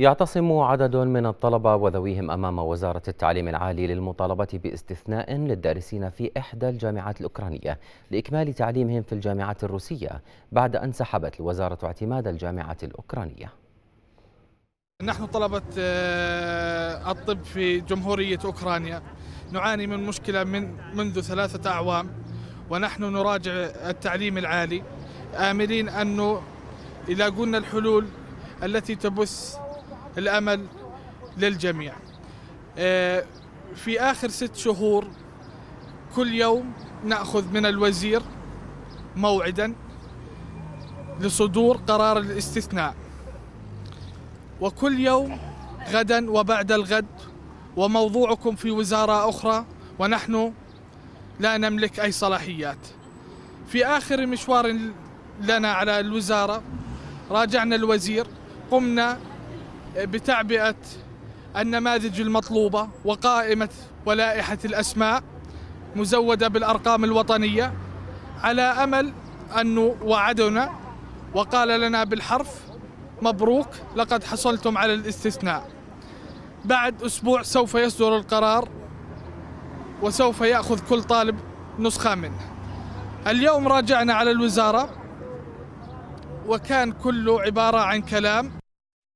يعتصم عدد من الطلبة وذويهم أمام وزارة التعليم العالي للمطالبة باستثناء للدارسين في إحدى الجامعات الأوكرانية لإكمال تعليمهم في الجامعة الروسية بعد أن سحبت الوزارة اعتماد الجامعة الأوكرانية. نحن طلبة الطب في جمهورية أوكرانيا نعاني من مشكلة منذ 3 أعوام، ونحن نراجع التعليم العالي آملين أنه يلاقونا الحلول التي تبث الأمل للجميع. في آخر 6 شهور كل يوم نأخذ من الوزير موعدا لصدور قرار الاستثناء، وكل يوم غدا وبعد الغد وموضوعكم في وزارة أخرى، ونحن لا نملك أي صلاحيات. في آخر مشوار لنا على الوزارة راجعنا الوزير، قمنا بتعبئة النماذج المطلوبة وقائمة ولائحة الأسماء مزودة بالأرقام الوطنية على أمل أنه وعدنا وقال لنا بالحرف مبروك لقد حصلتم على الاستثناء، بعد أسبوع سوف يصدر القرار وسوف يأخذ كل طالب نسخة منه. اليوم راجعنا على الوزارة وكان كله عبارة عن كلام